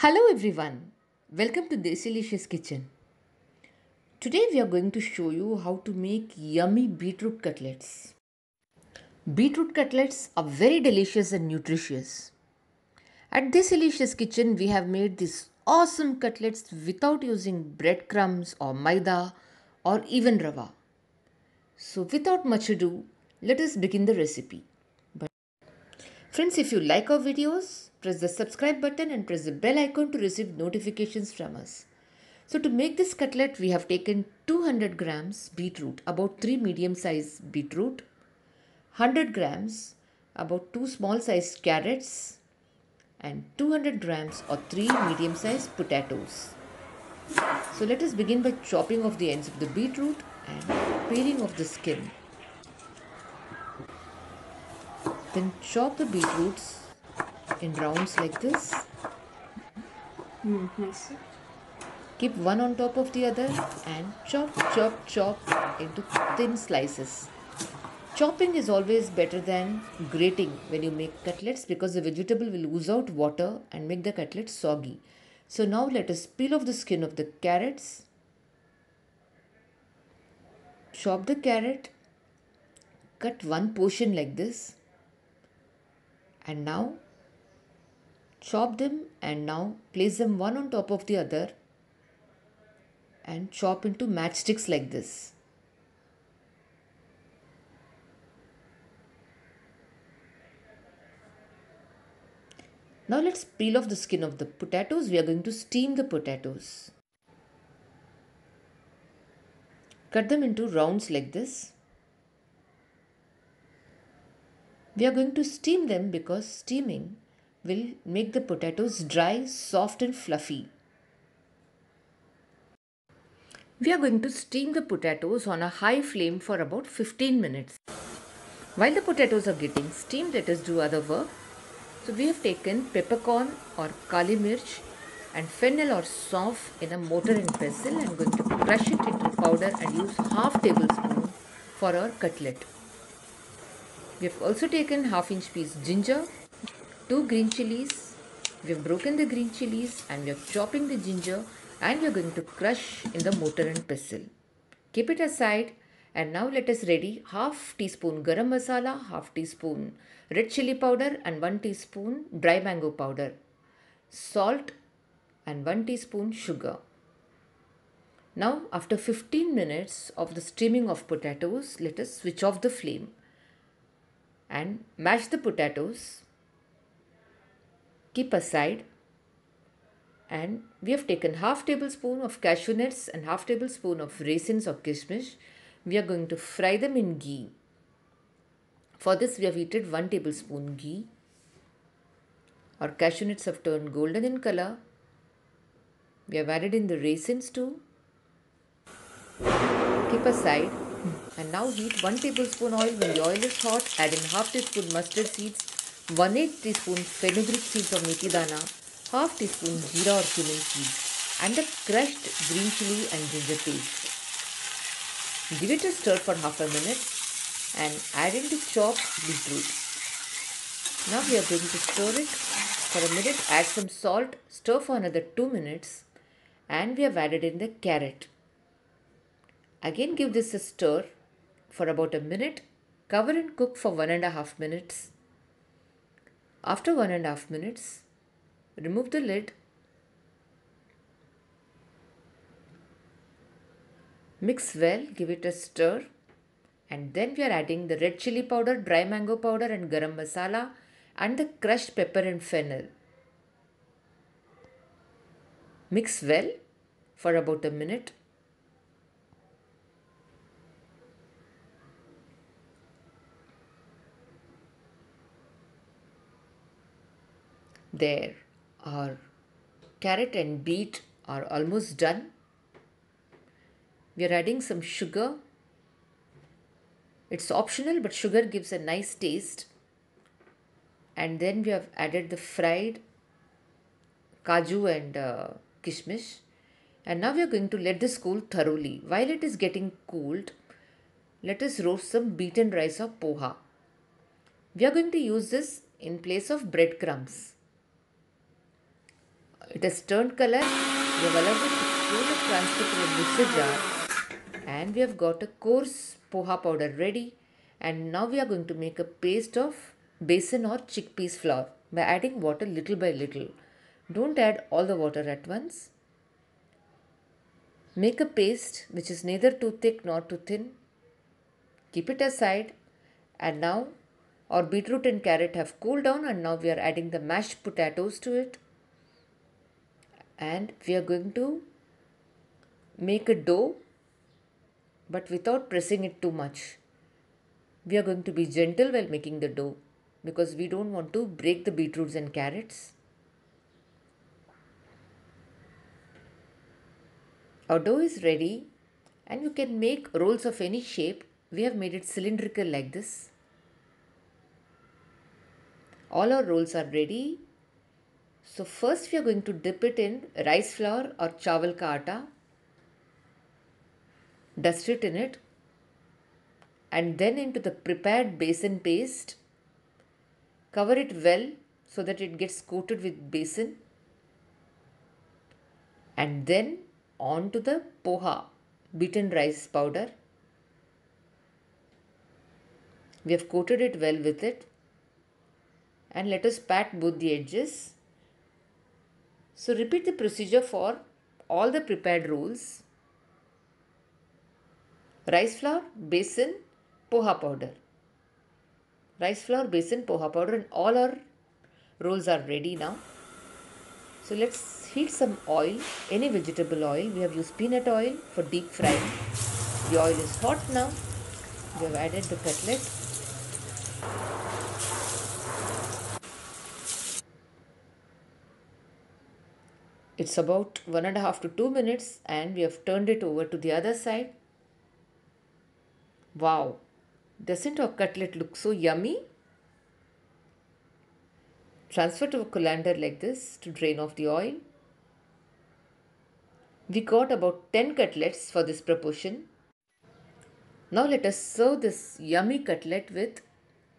Hello everyone, welcome to Desilicious Kitchen. Today we are going to show you how to make yummy beetroot cutlets. Beetroot cutlets are very delicious and nutritious. At Desilicious Kitchen we have made these awesome cutlets without using breadcrumbs or maida or even rava. So without much ado, let us begin the recipe. Friends, if you like our videos, press the subscribe button and press the bell icon to receive notifications from us. So to make this cutlet, we have taken 200 grams beetroot, about 3 medium-sized beetroot, 100 grams, about 2 small-sized carrots, and 200 grams or 3 medium-sized potatoes. So let us begin by chopping off the ends of the beetroot and peeling off the skin. Then chop the beetroots in rounds like this. Nice. Keep one on top of the other and chop into thin slices. Chopping is always better than grating when you make cutlets because the vegetable will ooze out water and make the cutlet soggy. So now let us peel off the skin of the carrots. Chop the carrot. Cut one portion like this. And now chop them and now place them one on top of the other and chop into matchsticks like this. Now let's peel off the skin of the potatoes. We are going to steam the potatoes. Cut them into rounds like this. We are going to steam them because steaming will make the potatoes dry, soft and fluffy. We are going to steam the potatoes on a high flame for about 15 minutes. While the potatoes are getting steamed, let us do other work. So we have taken peppercorn or kali mirch and fennel or sauf in a mortar and pestle. I am going to crush it into powder and use half tablespoon for our cutlet. We have also taken half-inch piece ginger, 2 green chilies. We have broken the green chilies and we are chopping the ginger and we are going to crush in the mortar and pestle. Keep it aside and now let us ready half teaspoon garam masala, half teaspoon red chili powder and 1 teaspoon dry mango powder, salt and 1 teaspoon sugar. Now after 15 minutes of the steaming of potatoes, let us switch off the flame and mash the potatoes. Keep aside. And we have taken half tablespoon of cashew nuts and half tablespoon of raisins or kishmish. We are going to fry them in ghee. For this we have heated 1 tablespoon ghee. Our cashew nuts have turned golden in color. We have added in the raisins too. Keep aside. And now heat 1 tablespoon oil. When the oil is hot, add in half teaspoon mustard seeds, 1/8 teaspoon fenugreek seeds or methi dana, half teaspoon jeera or cumin seeds and the crushed green chili and ginger paste. Give it a stir for half a minute and add in the chopped beetroot. Now we are going to stir it for a minute, add some salt, stir for another 2 minutes and we have added in the carrot. Again give this a stir for about a minute, cover and cook for 1.5 minutes. After 1.5 minutes, remove the lid. Mix well, give it a stir and then we are adding the red chili powder, dry mango powder and garam masala and the crushed pepper and fennel. Mix well for about a minute. There, our carrot and beet are almost done. We are adding some sugar. It's optional, but sugar gives a nice taste. And then we have added the fried kaju and kishmish. And now we are going to let this cool thoroughly. While it is getting cooled, let us roast some beaten rice or poha. We are going to use this in place of breadcrumbs. It has turned color. We have allowed it to cool and transfer to a mixer jar. And we have got a coarse poha powder ready. And now we are going to make a paste of besan or chickpeas flour by adding water little by little. Don't add all the water at once. Make a paste which is neither too thick nor too thin. Keep it aside. And now our beetroot and carrot have cooled down, and now we are adding the mashed potatoes to it. And we are going to make a dough, but without pressing it too much. We are going to be gentle while making the dough because we don't want to break the beetroots and carrots. Our dough is ready, and you can make rolls of any shape. We have made it cylindrical like this. All our rolls are ready. So first we are going to dip it in rice flour or chawal ka atta. Dust it in it. And then into the prepared besan paste. Cover it well so that it gets coated with besan. And then onto the poha, beaten rice powder. We have coated it well with it. And let us pat both the edges. So repeat the procedure for all the prepared rolls. Rice flour, besan, poha powder. Rice flour, besan, poha powder, and all our rolls are ready now. So let's heat some oil, any vegetable oil. We have used peanut oil for deep frying. The oil is hot now. We have added the cutlet. It's about 1.5 to 2 minutes, and we have turned it over to the other side. Wow, doesn't our cutlet look so yummy? Transfer to a colander like this to drain off the oil. We got about 10 cutlets for this proportion. Now let us serve this yummy cutlet with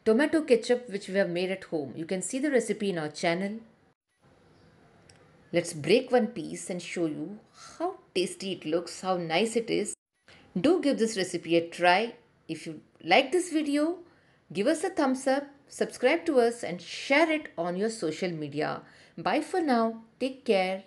tomato ketchup which we have made at home. You can see the recipe in our channel. Let's break one piece and show you how tasty it looks, how nice it is. Do give this recipe a try. If you like this video, give us a thumbs up, subscribe to us, and share it on your social media. Bye for now. Take care.